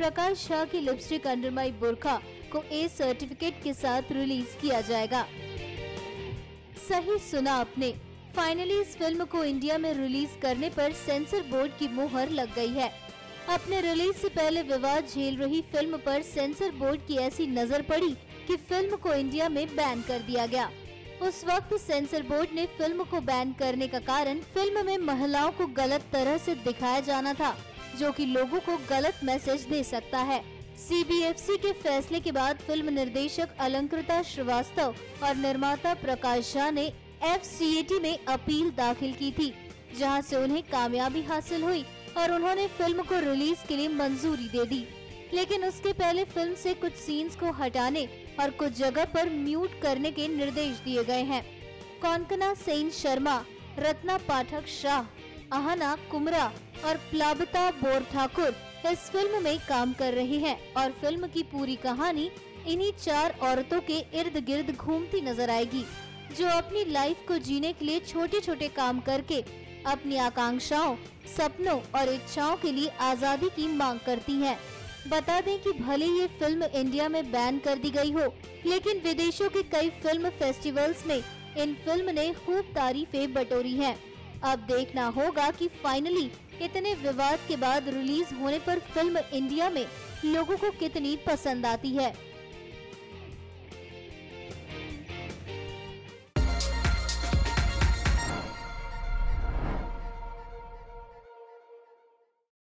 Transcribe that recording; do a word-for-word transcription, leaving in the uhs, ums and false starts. प्रकाश झा की lipstick under my बुर्का को A certificate के साथ रिलीज किया जाएगा। सही सुना आपने, फाइनली इस फिल्म को इंडिया में रिलीज करने पर सेंसर बोर्ड की मुहर लग गई है। अपने रिलीज से पहले विवाद झेल रही फिल्म पर सेंसर बोर्ड की ऐसी नजर पड़ी कि फिल्म को इंडिया में बैन कर दिया गया। उस वक्त सेंसर बोर्ड ने फिल्म को बैन करने का कारण फिल्म में महिलाओं को गलत तरह से दिखाया जाना था, जो कि लोगों को गलत मैसेज दे सकता है। सी बी एफ सी के फैसले के बाद फिल्म निर्देशक अलंकृता श्रीवास्तव और निर्माता प्रकाश झा ने एफ सी ए टी में अपील दाखिल की थी, जहां से उन्हें कामयाबी हासिल हुई और उन्होंने फिल्म को रिलीज के लिए मंजूरी दे दी। लेकिन उसके पहले फिल्म से कुछ सीन्स को हटाने और कुछ जगह पर म्यूट करने के निर्देश दिए गए हैं। कोंकना सेन शर्मा, रत्ना पाठक शाह, आहाना कुमरा और प्लबिता बोरठाकुर इस फिल्म में काम कर रही हैं और फिल्म की पूरी कहानी इन्हीं चार औरतों के इर्द गिर्द घूमती नजर आएगी, जो अपनी लाइफ को जीने के लिए छोटे छोटे काम करके अपनी आकांक्षाओं, सपनों और इच्छाओं के लिए आज़ादी की मांग करती हैं। बता दें कि भले ये फिल्म इंडिया में बैन कर दी गई हो, लेकिन विदेशों के कई फिल्म फेस्टिवल्स में इन फिल्म ने खूब तारीफें बटोरी हैं। अब देखना होगा कि फाइनली इतने विवाद के बाद रिलीज होने पर फिल्म इंडिया में लोगों को कितनी पसंद आती है।